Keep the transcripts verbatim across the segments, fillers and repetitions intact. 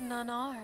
None are.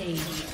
Rampage.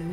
Blue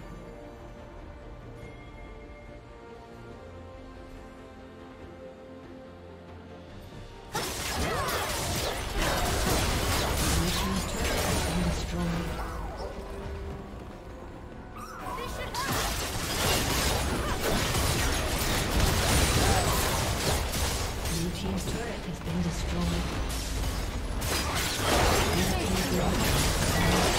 Blue team's turret has been destroyed.